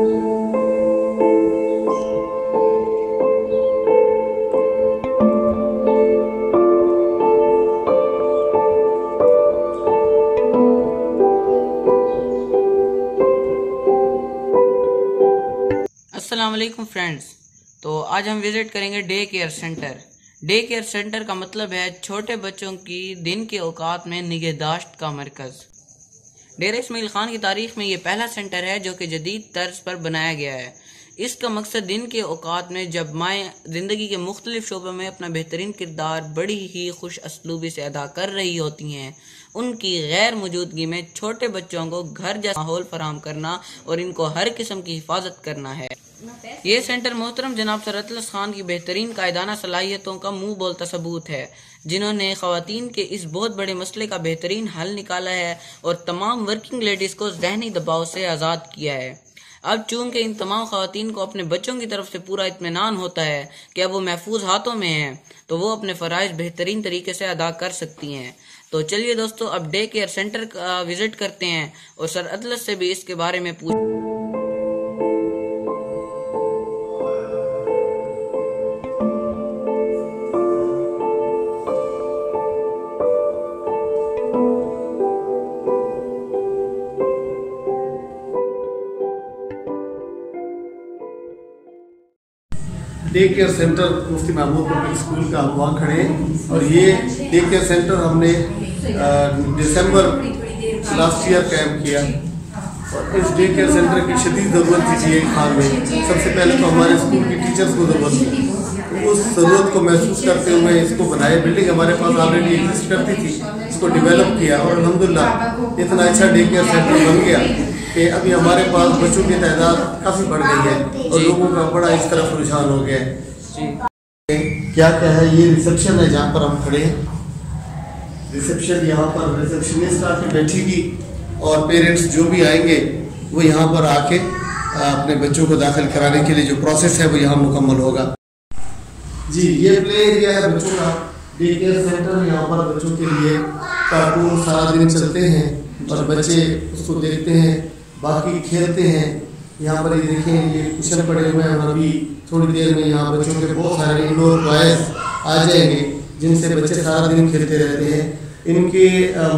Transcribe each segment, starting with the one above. अस्सलामुअलैकुम फ्रेंड्स। तो आज हम विजिट करेंगे day care centre. Day care centre का मतलब है छोटे बच्चों की दिन के औकात में निगहदाश्त का मरकज। डेरा इस्माइल खान की तारीख में ये पहला सेंटर है जो कि जदीद तर्ज पर बनाया गया है। इसका मकसद दिन के औकात में जब माएँ ज़िंदगी के मुख्तलिफ शोबों में अपना बेहतरीन किरदार बड़ी ही खुश असलूबी से अदा कर रही होती हैं, उनकी गैर मौजूदगी में छोटे बच्चों को घर जैसा माहौल फराहम करना और इनको हर किस्म की हिफाजत करना है। ये सेंटर मोहतरम जनाब सरतलस खान की बेहतरीन कायदाना सलाहियतों का मुंह बोलता सबूत है, जिन्होंने ख्वातीन के इस बहुत बड़े मसले का बेहतरीन हल निकाला है और तमाम वर्किंग लेडीज को जहनी दबाव से आज़ाद किया है। अब चूंकि इन तमाम ख्वातीन को अपने बच्चों की तरफ से पूरा इत्मीनान होता है कि अब वो महफूज हाथों में हैं, तो वो अपने फराइज बेहतरीन तरीके से अदा कर सकती हैं। तो चलिए दोस्तों, अब डे केयर सेंटर का विजिट करते हैं और सर अदलस से भी इसके बारे में पूछ। Day care centre Mufti Mahmood public school का अगवा खड़े हैं और ये डे केयर सेंटर हमने दिसंबर लास्ट ईयर कैम्प किया और इस डे केयर सेंटर की शदीद ज़रूरत थी जी एक हाल में। सबसे पहले तो हमारे स्कूल की टीचर्स को ज़रूरत थी, तो उस ज़रूरत को महसूस करते हुए इसको बनाए। बिल्डिंग हमारे पास ऑलरेडी एग्जिस्ट करती थी, इसको डेवलप किया और अल्हम्दुलिल्लाह इतना अच्छा डे केयर सेंटर बन गया कि अभी हमारे पास बच्चों की तादाद काफ़ी बढ़ गई है और लोगों का बड़ा इस तरफ रुझान हो गया है। क्या क्या है? ये रिसेप्शन है जहाँ पर हम खड़े हैं। रिसेप्शन यहाँ पर रिसेप्शनिस्ट आके बैठेगी और पेरेंट्स जो भी आएंगे वो यहाँ पर आके अपने बच्चों को दाखिल कराने के लिए जो प्रोसेस है वो यहाँ मुकम्मल होगा। जी, ये प्ले एरिया है बच्चों का, डे केयर सेंटर। यहाँ पर बच्चों के लिए कार्टून सारा दिन चलते हैं और बच्चे उसको देखते हैं, बाकी खेलते हैं। यहाँ पर ये देखें, ये कुशन पड़े हुए हैं और अभी थोड़ी देर में यहाँ बच्चों के बहुत सारे इंडोर टॉयज आ जाएंगे जिनसे बच्चे सारा दिन खेलते रहते हैं। इनके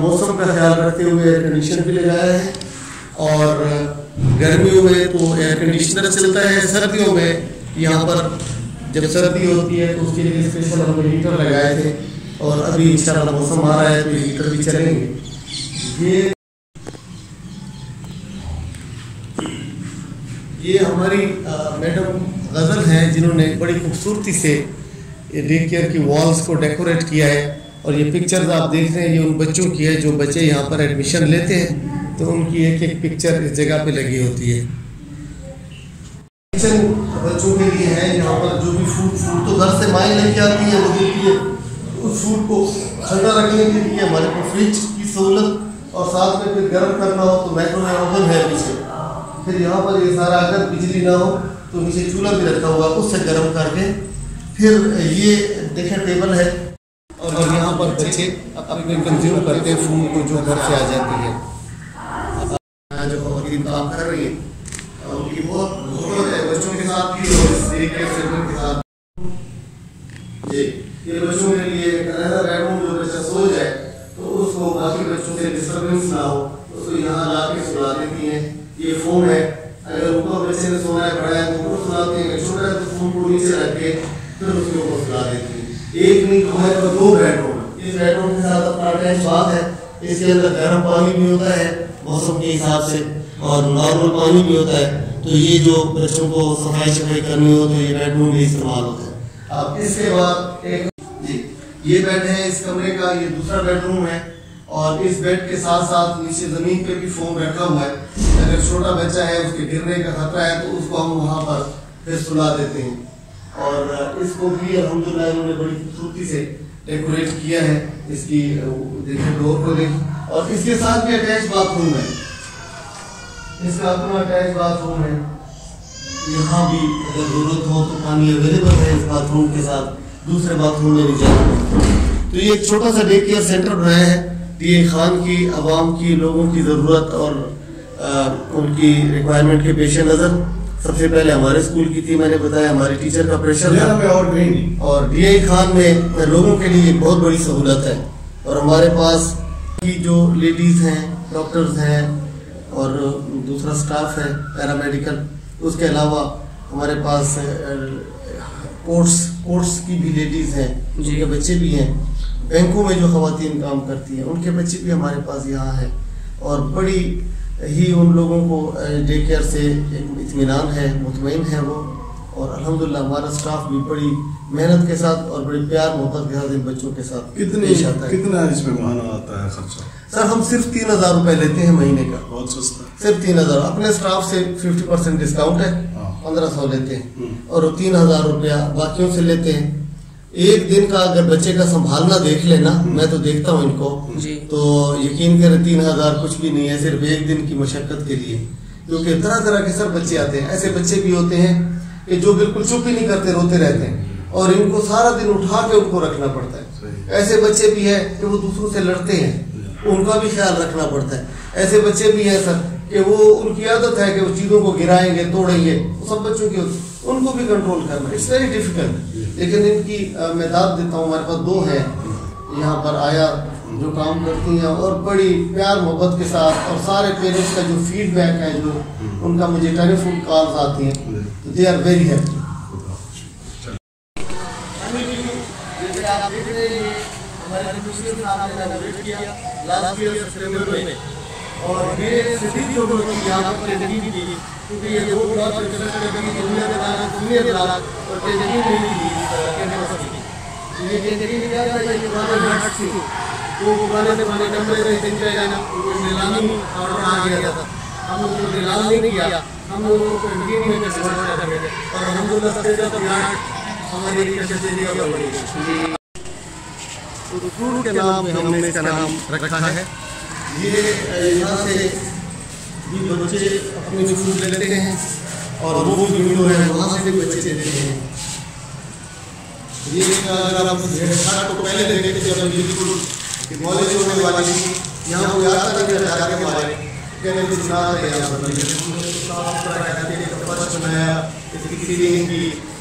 मौसम का ख्याल रखते हुए एयर कंडीशनर भी लगाया है और गर्मियों में तो एयर कंडीशनर चलता है, सर्दियों में यहाँ पर जब सर्दी होती है तो उसके लिए स्पेशल हमने हीटर लगाए थे और अभी इंशाल्लाह मौसम आ रहा है तो हीटर भी चलेंगे। ये हमारी मैडम गज़ल हैं जिन्होंने बड़ी खूबसूरती से डे केयर की वॉल्स को डेकोरेट किया है और ये पिक्चर्स आप देख रहे हैं ये उन बच्चों की है जो बच्चे यहाँ पर एडमिशन लेते हैं तो उनकी एक एक पिक्चर इस जगह पे लगी होती है। किचन बच्चों के लिए है यहाँ पर, जो भी फूड तो घर से माएँ लेके आती है वो देती है, उस फूड को ठंडा रखने के लिए हमारे को फ्रिज की सहूलत और साथ में फिर गर्म करना हो तो माइक्रोवेव ओवन है पीछे। फिर यहाँ पर ये सारा अगर बिजली ना हो तो नीचे चूल्हा भी रखा हुआ उससे गर्म करके फिर ये देखें टेबल है और यहाँ पर बच्चे अपने कंज्यूम करते हैं फूड को जो घर से आ जाती है। जो खवातीन काम कर रही है उनकी बहुत जरूरत है बच्चों के साथ भी और इस डे केयर सेंटर के साथ। ये बच्चों के लिए ऐसा बेडरूम जो बच्चा सो जाए तो उसको बाकी बच्चों से डिस्टर्बेंस ना हो उसको यहाँ ला के सुला देती हैं। ये फोन है, अगर ऊपर बच्चे ने सोना है बड़ा है तो ऊपर सुनाते हैं, छोटा है तो फोन को नीचे रख के फिर उसके ऊपर सुला देते हैं। एक नहीं है तो दो बेडरूम, इस बेडरूम के साथ अपना अटैच बाथ है। इसके अंदर गर्म पानी भी होता है मौसम के हिसाब से और नॉर्मल पानी भी होता है, तो ये जो बच्चों को सफाई करनी हो तो ये बेडरूम भी इस्तेमाल होता है। अब इसके बाद ये बेड है इस कमरे का, ये दूसरा बेडरूम है और इस बेड के साथ साथ नीचे ज़मीन पे भी फोम रखा हुआ है, अगर छोटा बच्चा है उसके गिरने का खतरा है तो उसको हम वहाँ पर फिर सुला देते हैं। और इसको भी अल्हम्दुलिल्लाह उन्होंने बड़ी खूबसूरती से डेकोरेट किया है। इसकी देखिए डोर को देखिए और इसके साथ भी अटैच बाथरूम है, इसका अपना अटैच बाथरूम है। यहाँ भी अगर ज़रूरत हो तो पानी अवेलेबल है इस बाथरूम के साथ, दूसरे बाथरूम में भी जाना। तो ये एक छोटा सा डे केयर सेंटर बनाया है खान की आवाम की लोगों की ज़रूरत और उनकी रिक्वायरमेंट के पेश नज़र सबसे पहले हमारे स्कूल की थी, मैंने बताया हमारे टीचर का प्रेशर था, और DA खान में लोगों के लिए बहुत बड़ी सहूलत है। और हमारे पास की जो लेडीज़ हैं, डॉक्टर्स हैं और दूसरा स्टाफ है पैरामेडिकल, उसके अलावा हमारे पास कोर्ट्स की भी लेडीज़ हैं जिनके बच्चे भी हैं, बैंकों में जो खवातीन काम करती हैं उनके बच्चे भी हमारे पास यहाँ हैं, और बड़ी ही उन लोगों को डे केयर से इत्मीनान है, मुतमईन है वो। और अल्हम्दुलिल्लाह हमारा स्टाफ भी बड़ी मेहनत के साथ और बड़े प्यार मोहब्बत के साथ इन बच्चों के साथ पेश आता है। कितना इसमें माना आता है खर्चा? सर हम सिर्फ 3000 रुपये लेते हैं महीने का, बहुत सस्ता, सिर्फ 3000। अपने स्टाफ से 50% डिस्काउंट है, 1500 लेते हैं और 3000 रुपया बाकियों से लेते हैं। एक दिन का अगर बच्चे का संभालना देख लेना, मैं तो देखता हूँ इनको तो यकीन करें 3000 कुछ भी नहीं है सिर्फ एक दिन की मशक्कत के लिए, क्योंकि तरह तरह के सर बच्चे आते हैं। ऐसे बच्चे भी होते हैं कि जो बिल्कुल चुप ही नहीं करते, रोते रहते हैं और इनको सारा दिन उठा के उनको रखना पड़ता है। ऐसे बच्चे भी हैं कि वो दूसरों से लड़ते हैं, उनका भी ख्याल रखना पड़ता है। ऐसे बच्चे भी हैं सर कि वो उनकी आदत है कि वो चीज़ों को गिराएंगे, तोड़ेंगे, सब बच्चों की होती, उनको भी कंट्रोल करना इट्स वेरी डिफिकल्ट। लेकिन इनकी मैं दाद देता हूँ, हमारे पास 2 हैं यहाँ पर आया जो काम करती हैं और बड़ी प्यार मोहब्बत के साथ, और सारे पेरेंट्स का जो फीडबैक है, जो उनका मुझे टेलीफोन कॉल्स आती हैं, दे आर वेरी हैप्पी। और ये स्थिति जो यहाँ पर ट्रेजेडी थी, क्योंकि ये लोग बहुत और ट्रेजेडी नहीं थी, तो पुराने जमाने कमरे में नीलामी ऑर्डर आ गया था, हम लोगों को नीलामी नहीं किया, हम लोगों को और अलहमदुल्ला सबसे ज़्यादा हमारे कश्मीर के नाम में हमने इसका नाम रखा है। ये यहाँ से भी बच्चे अपनी फूड लेते हैं और वो वीडियो है वहाँ से भी बच्चे लेते हैं। ये अगर आप तो पहले देखें कि जब बिल्कुल नॉलेज होने वाली थी, यहाँ को याद करके के बारे कहने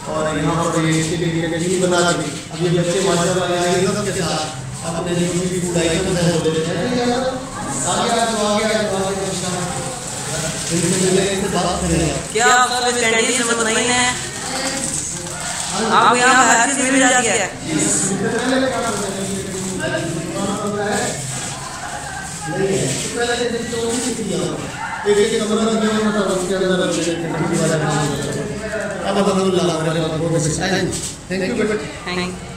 और यहाँ पर ये बना दी। अब ये बच्चे माशाल्लाह के साथ अपने क्या नहीं है, आप यहाँ हर चीज मिल जाती है। Thank you.